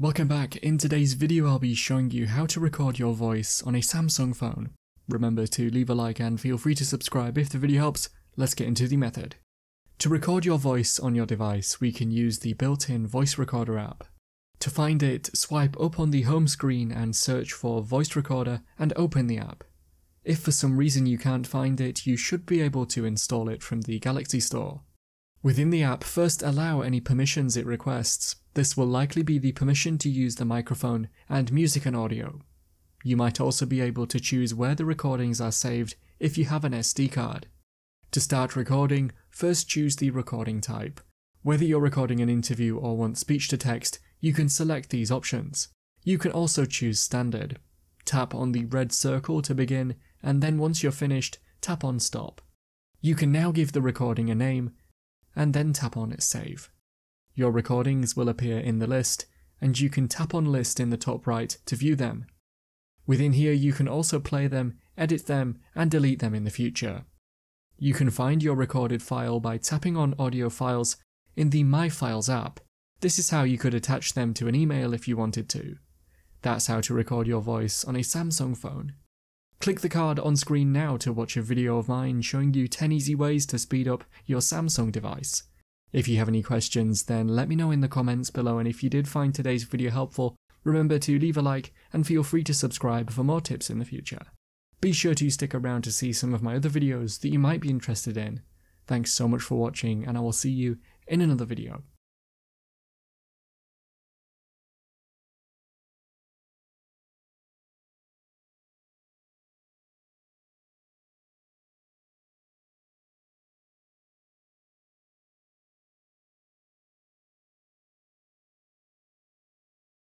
Welcome back. In today's video I'll be showing you how to record your voice on a Samsung phone. Remember to leave a like and feel free to subscribe if the video helps. Let's get into the method. To record your voice on your device, we can use the built-in voice recorder app. To find it, swipe up on the home screen and search for voice recorder and open the app. If for some reason you can't find it, you should be able to install it from the Galaxy Store. Within the app, first allow any permissions it requests. This will likely be the permission to use the microphone and music and audio. You might also be able to choose where the recordings are saved if you have an SD card. To start recording, first choose the recording type. Whether you're recording an interview or want speech to text, you can select these options. You can also choose standard. Tap on the red circle to begin, and then once you're finished, tap on stop. You can now give the recording a name, and then tap on save. Your recordings will appear in the list, and you can tap on list in the top right to view them. Within here you can also play them, edit them, and delete them in the future. You can find your recorded file by tapping on audio files in the My Files app. This is how you could attach them to an email if you wanted to. That's how to record your voice on a Samsung phone. Click the card on screen now to watch a video of mine showing you 10 easy ways to speed up your Samsung device. If you have any questions, then let me know in the comments below, and if you did find today's video helpful, remember to leave a like and feel free to subscribe for more tips in the future. Be sure to stick around to see some of my other videos that you might be interested in. Thanks so much for watching, and I will see you in another video.